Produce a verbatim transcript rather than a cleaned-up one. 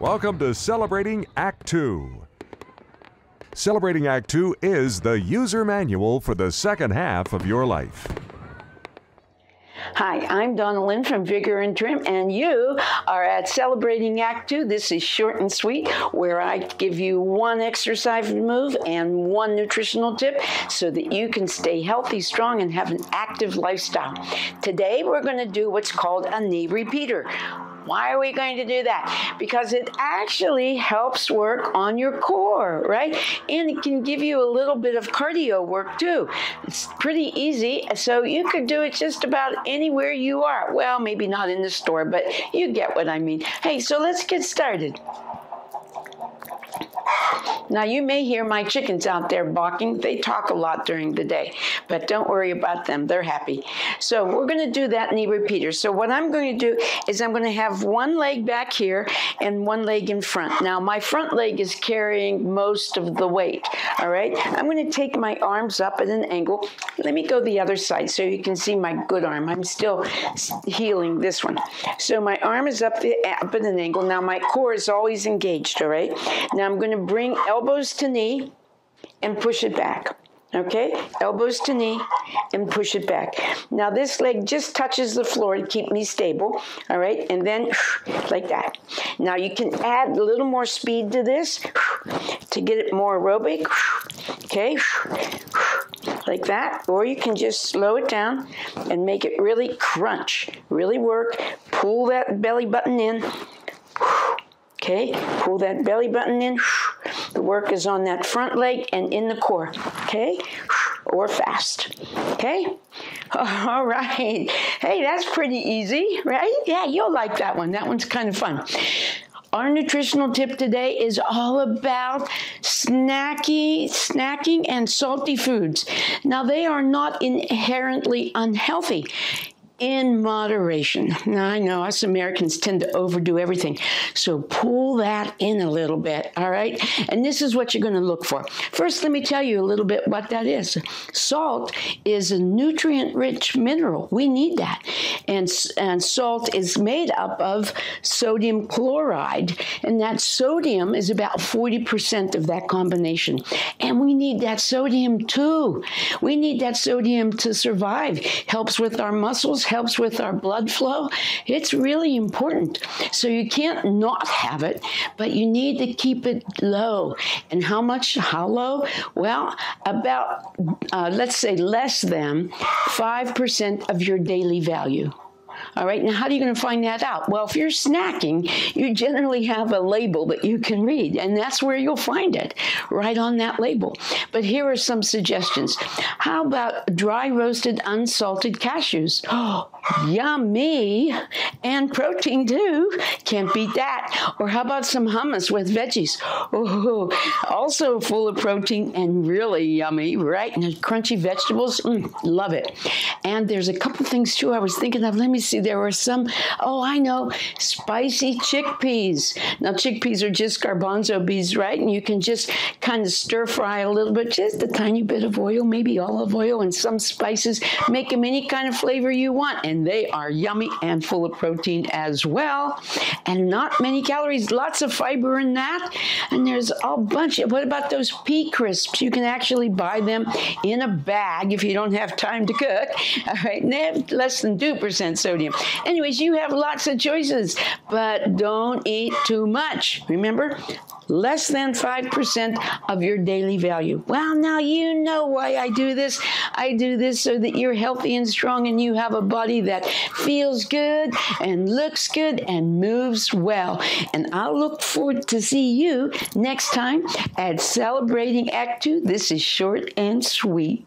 Welcome to Celebrating Act Two. Celebrating Act Two is the user manual for the second half of your life. Hi, I'm Donna Lynn from Vigor and Trim, and you are at Celebrating Act Two. This is short and sweet, where I give you one exercise move and one nutritional tip so that you can stay healthy, strong, and have an active lifestyle. Today, we're going to do what's called a knee repeater. Why are we going to do that? Because it actually helps work on your core, right? And it can give you a little bit of cardio work too. It's pretty easy, so you could do it just about anywhere you are. Well, maybe not in the store, but you get what I mean. Hey, so let's get started. Now, you may hear my chickens out there barking. They talk a lot during the day, but don't worry about them. They're happy. So we're going to do that knee repeater. So what I'm going to do is I'm going to have one leg back here and one leg in front. Now, my front leg is carrying most of the weight, all right? I'm going to take my arms up at an angle. Let me go the other side so you can see my good arm. I'm still healing this one. So my arm is up, the, up at an angle. Now, my core is always engaged, all right? Now, I'm going to bring elbows to knee and push it back. Okay, elbows to knee and push it back. Now this leg just touches the floor to keep me stable, all right? And then like that. Now you can add a little more speed to this to get it more aerobic, okay? Like that, or you can just slow it down and make it really crunch, really work, pull that belly button in, okay? Pull that belly button in. The work is on that front leg and in the core, okay? Or fast, okay? All right. Hey, that's pretty easy, right? Yeah, you'll like that one. That one's kind of fun. Our nutritional tip today is all about snacky, snacking and salty foods. Now, they are not inherently unhealthy. In moderation. Now, I know us Americans tend to overdo everything, so pull that in a little bit, all right? And this is what you're going to look for. First, let me tell you a little bit what that is. Salt is a nutrient-rich mineral. We need that. And, and salt is made up of sodium chloride, and that sodium is about forty percent of that combination. And we need that sodium, too. We need that sodium to survive. Helps with our muscles, helps with our blood flow. It's really important. So you can't not have it, but you need to keep it low. And how much, how low? Well, about, uh, let's say less than five percent of your daily value. All right, now how are you going to find that out? Well, if you're snacking, you generally have a label that you can read, and that's where you'll find it, right on that label. But here are some suggestions. How about dry roasted unsalted cashews? Oh, yummy! And protein, too. Can't beat that. Or how about some hummus with veggies? Oh, also full of protein and really yummy, right? And crunchy vegetables, mm, love it. And there's a couple things, too, I was thinking of. Let me see. There were some, oh, I know, spicy chickpeas. Now, chickpeas are just garbanzo beans, right? And you can just kind of stir fry a little bit, just a tiny bit of oil, maybe olive oil and some spices. Make them any kind of flavor you want. And they are yummy and full of protein as well. And not many calories, lots of fiber in that. And there's a bunch of, what about those pea crisps? You can actually buy them in a bag if you don't have time to cook. All right, and they have less than two percent sodium. Anyways, you have lots of choices, but don't eat too much. Remember, less than five percent of your daily value. Well, now you know why I do this. I do this so that you're healthy and strong and you have a body that feels good and looks good and moves well. And I'll look forward to see you next time at Celebrating Act Two. This is short and sweet.